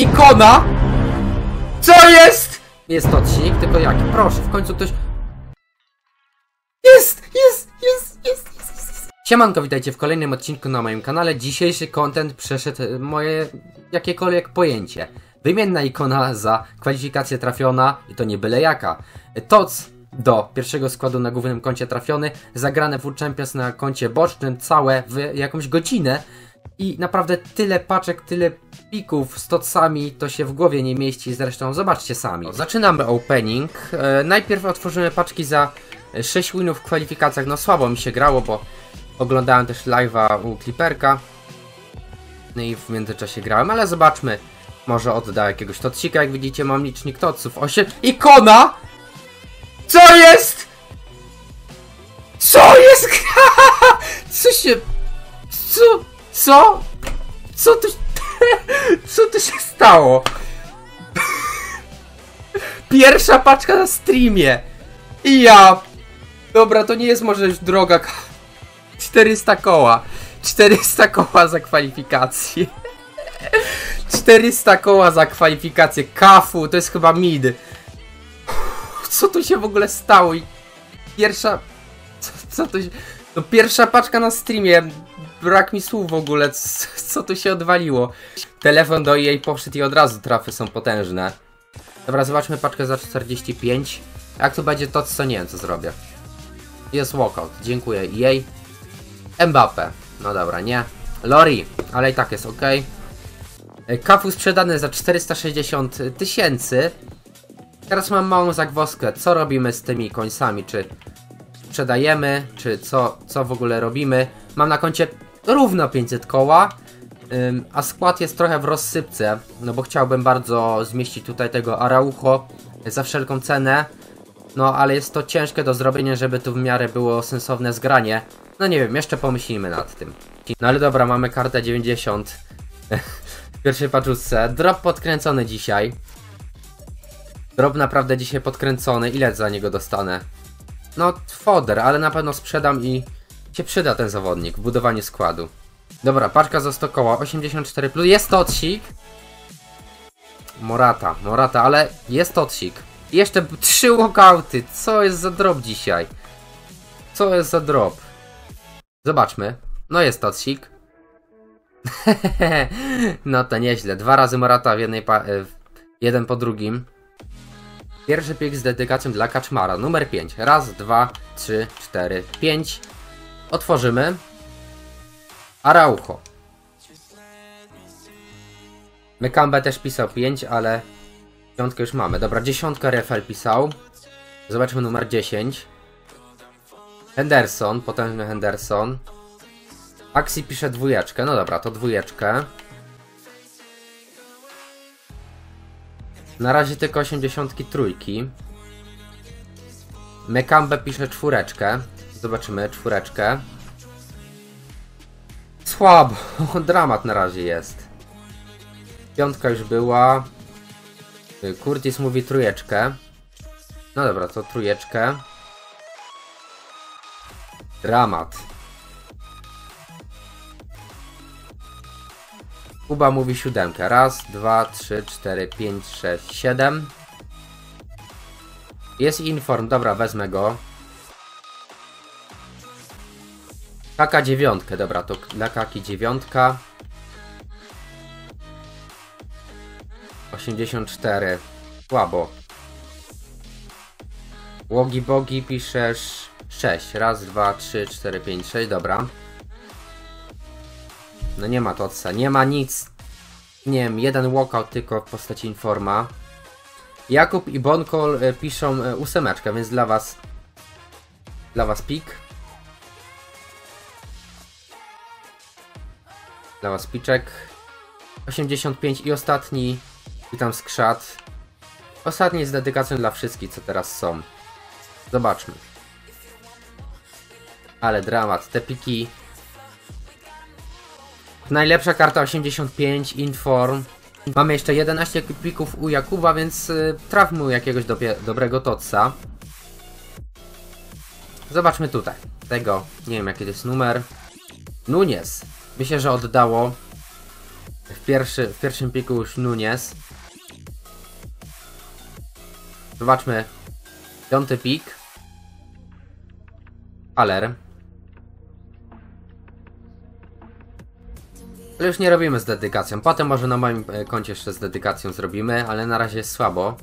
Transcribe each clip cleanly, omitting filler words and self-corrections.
Ikona! Co jest?! Jest tocik, tylko jaki? Proszę, w końcu ktoś... Jest! Siemanko, witajcie w kolejnym odcinku na moim kanale. Dzisiejszy content przeszedł moje jakiekolwiek pojęcie. Wymienna ikona za kwalifikację trafiona i to nie byle jaka. TOTS do pierwszego składu na głównym koncie trafiony, zagrane FUT Champions na koncie bocznym, całe w jakąś godzinę. I naprawdę tyle paczek, tyle pików z totsami, to się w głowie nie mieści, zresztą zobaczcie sami. Zaczynamy opening. Najpierw otworzymy paczki za 6 winów w kwalifikacjach. No słabo mi się grało, bo oglądałem też live'a u Clipperka. No i w międzyczasie grałem, ale zobaczmy. Może odda jakiegoś totsika, jak widzicie mam licznik totsów 8. Ikona! Co jest?! Co jest?! Co się... Co tu się stało? Pierwsza paczka na streamie. I ja... Dobra, to nie jest może już droga... 400 koła. 400 koła za kwalifikację. 400 koła za kwalifikację. Cafu, to jest chyba mid. Co tu się w ogóle stało? I pierwsza... Co tu się... No pierwsza paczka na streamie. Brak mi słów w ogóle, co tu się odwaliło. Telefon do EA poszedł i od razu trafy są potężne. Dobra, zobaczmy paczkę za 45. Jak tu będzie to, co nie wiem co zrobię. Jest walkout, dziękuję EA. Mbappé, no dobra, nie. Lori, ale i tak jest ok. Cafu sprzedany za 460 000. Teraz mam małą zagwozdkę, co robimy z tymi końcami, czy... sprzedajemy, czy co w ogóle robimy. Mam na koncie równo 500 koła, a skład jest trochę w rozsypce, no bo chciałbym bardzo zmieścić tutaj tego Araujo za wszelką cenę, no ale jest to ciężkie do zrobienia, żeby tu w miarę było sensowne zgranie. No nie wiem, jeszcze pomyślimy nad tym. No ale dobra, mamy kartę 90 w pierwszej paczuszce. Drop podkręcony dzisiaj. Drop naprawdę dzisiaj podkręcony. Ile za niego dostanę? No, foder, ale na pewno sprzedam i się przyda ten zawodnik w budowaniu składu. Dobra, paczka za 100 koła, 84 plus, jest totsik. Morata, ale jest totsik. Jeszcze 3 walkouty, co jest za drop dzisiaj? Co jest za drop? Zobaczmy, no jest totsik. No to nieźle, 2 razy Morata, jeden po drugim. Pierwszy pik z dedykacją dla Kaczmara, numer 5. Raz, 2, 3, 4, 5. Otworzymy. Araujo. Mekamba też pisał 5, ale piątkę już mamy. Dobra, dziesiątka Refel pisał. Zobaczmy numer 10. Henderson, potężny Henderson. Axi pisze 2, no dobra, to 2. Na razie tylko 83. Mekamba pisze 4. Zobaczymy, 4. Słabo, dramat na razie jest. 5 już była. Curtis mówi 3. No dobra, to 3. Dramat. Kuba mówi 7. Raz, 2, 3, 4, 5, 6, 7. Jest inform, dobra, wezmę go. Kaka 9, dobra, to dla Kaki 9. 84. Słabo. Łogi bogi piszesz 6. Raz, 2, 3, 4, 5, 6, dobra. No nie ma totsa, nie ma nic. Nie wiem, jeden walkout tylko w postaci informa. Jakub i Bonkol piszą 8, więc dla was... pik. Dla was piczek. 85 i ostatni. Witam skrzat. Ostatni jest dedykacją dla wszystkich, co teraz są. Zobaczmy. Ale dramat, te piki... Najlepsza karta 85, inform. Mamy jeszcze 11 pików u Jakuba, więc traf mu jakiegoś dobrego totsa. Zobaczmy tutaj. Tego, nie wiem jaki to jest numer. Nunes. Myślę, że oddało W pierwszym piku już Nunes. Zobaczmy. 5. pik. Haller. Ale już nie robimy z dedykacją. Potem może na moim koncie jeszcze z dedykacją zrobimy, ale na razie jest słabo.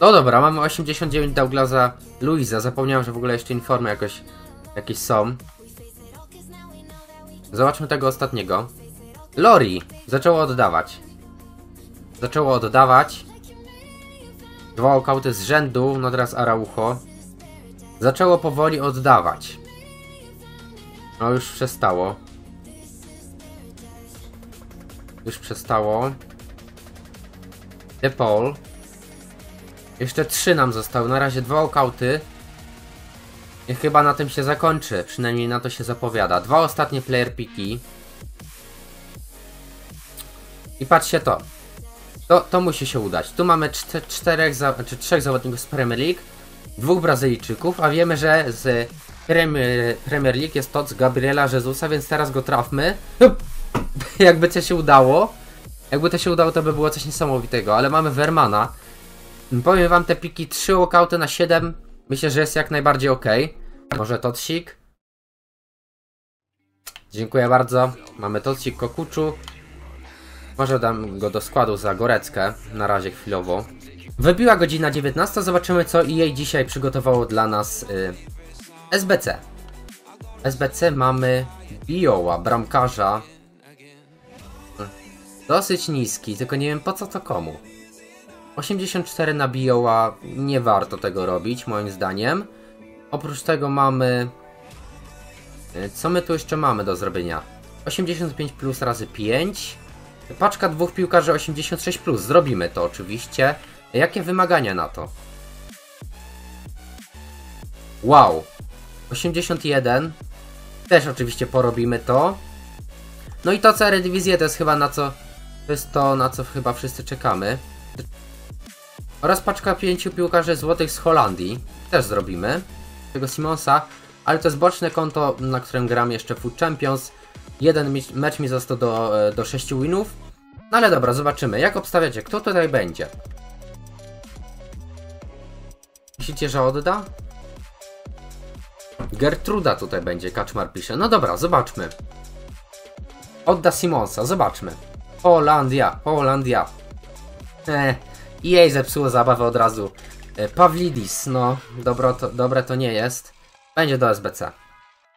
No dobra, mamy 89 Douglasa Luiza. Zapomniałem, że w ogóle jeszcze informy jakieś są. Zobaczmy tego ostatniego. Lori! Zaczęło oddawać. Dwa okauty z rzędu, no teraz Araujo. Zaczęło powoli oddawać. No już przestało. De Paul. Jeszcze 3 nam zostały, na razie 2 okauty. I chyba na tym się zakończy, przynajmniej na to się zapowiada. 2 ostatnie player piki. I patrzcie to. To musi się udać. Tu mamy 3 zawodników z Premier League, 2 Brazylijczyków, a wiemy, że z Premier League jest TOTS Gabriela Jezusa, więc teraz go trafmy. Jakby to się udało. To by było coś niesamowitego, ale mamy Vermana. Powiem wam, te piki 3 walkouty na 7, myślę, że jest jak najbardziej ok. Może Totsik. Dziękuję bardzo. Mamy Totsik, Kokuczu. Może dam go do składu za Goreckę, na razie chwilowo. Wybiła godzina 19, zobaczymy co EA dzisiaj przygotowało dla nas SBC. SBC mamy Bioła, bramkarza. Dosyć niski, tylko nie wiem po co to komu. 84 na Bioła, nie warto tego robić moim zdaniem. Oprócz tego mamy... Co my tu jeszcze mamy do zrobienia? 85 plus razy 5. Paczka 2 piłkarzy 86 plus. Zrobimy to oczywiście. Jakie wymagania na to? Wow. 81. Też oczywiście porobimy to. No i to co Eredivisie, to jest chyba na co... To jest to, na co chyba wszyscy czekamy. Oraz paczka 5 piłkarzy złotych z Holandii. Też zrobimy. Tego Simonsa. Ale to jest boczne konto, na którym gram jeszcze FUT Champions. Jeden mecz mi został do 6 winów. No ale dobra, zobaczymy. Jak obstawiacie? Kto tutaj będzie? Myślicie, że odda? Gertruda tutaj będzie, Kaczmar pisze. No dobra, zobaczmy. Odda Simonsa, zobaczmy. Holandia, i jej zepsuło zabawę od razu. Pavlidis, no, dobre to nie jest. Będzie do SBC.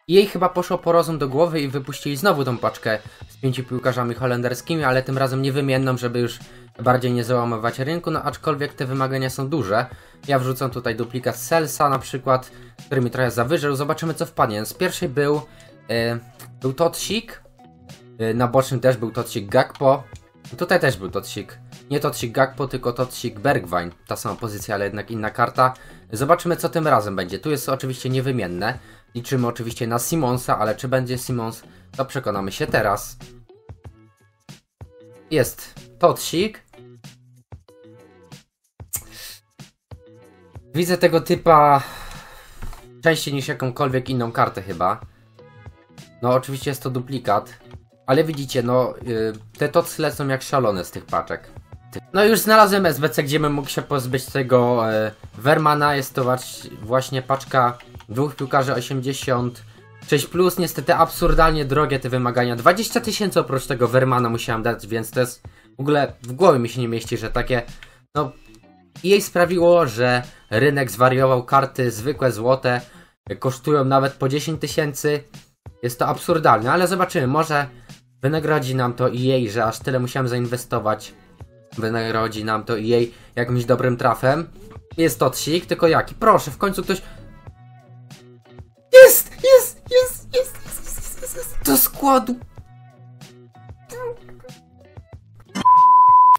Jej chyba poszło po rozum do głowy i wypuścili znowu tą paczkę z 5 piłkarzami holenderskimi, ale tym razem niewymienną, żeby już bardziej nie załamywać rynku, no aczkolwiek te wymagania są duże. Ja wrzucam tutaj duplikat Celsa na przykład, który mi trochę zawyżył, zobaczymy co wpadnie. Z pierwszej był Totsik, na bocznym też był Totsik Gakpo, tutaj też był Totsik. Nie Totsik Gakpo, tylko Totsik Bergwine. Ta sama pozycja, ale jednak inna karta. Zobaczymy co tym razem będzie. Tu jest oczywiście niewymienne. Liczymy oczywiście na Simonsa, ale czy będzie Simons, to przekonamy się teraz. Jest Totsik. Widzę tego typa częściej niż jakąkolwiek inną kartę chyba. No oczywiście jest to duplikat. Ale widzicie, no te TOTS lecą jak szalone z tych paczek. No już znalazłem SBC, gdzie bym mógł się pozbyć tego Vermana. Jest to właśnie paczka 2 piłkarzy 86 plus. Niestety absurdalnie drogie te wymagania. 20 tysięcy oprócz tego Vermana musiałem dać, więc to jest w ogóle w głowie mi się nie mieści, że takie... No i jej sprawiło, że rynek zwariował, karty zwykłe złote kosztują nawet po 10 tysięcy. Jest to absurdalne, ale zobaczymy, może wynagrodzi nam to EA, że aż tyle musiałem zainwestować. Wynagrodzi nam to EA jakimś dobrym trafem. Jest Totsik, tylko jaki? Proszę, w końcu ktoś... Jest! Do składu!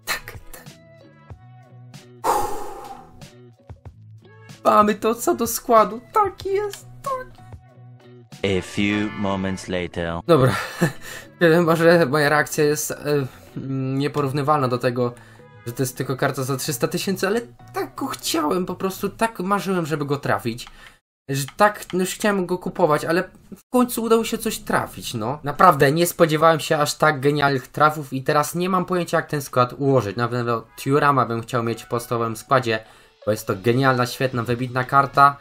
Tak. Mamy to co do składu, tak jest, tak. A few moments later. Dobra, może moja reakcja jest... nieporównywalna do tego, że to jest tylko karta za 300 tysięcy, ale tak go chciałem, po prostu tak marzyłem, żeby go trafić. że tak już chciałem go kupować, ale w końcu udało się coś trafić, no. Naprawdę, nie spodziewałem się aż tak genialnych trafów i teraz nie mam pojęcia, jak ten skład ułożyć. Na pewno Thurama bym chciał mieć w podstawowym składzie, bo jest to genialna, świetna, wybitna karta.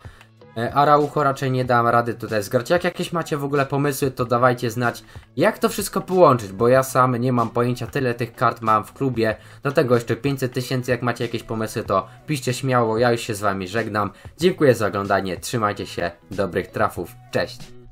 Araujo raczej nie dam rady tutaj zgrać. Jak jakieś macie w ogóle pomysły, to dawajcie znać, jak to wszystko połączyć, bo ja sam nie mam pojęcia, tyle tych kart mam w klubie, do tego jeszcze 500 000, jak macie jakieś pomysły, to piszcie śmiało, ja już się z wami żegnam, dziękuję za oglądanie, trzymajcie się, dobrych trafów, cześć!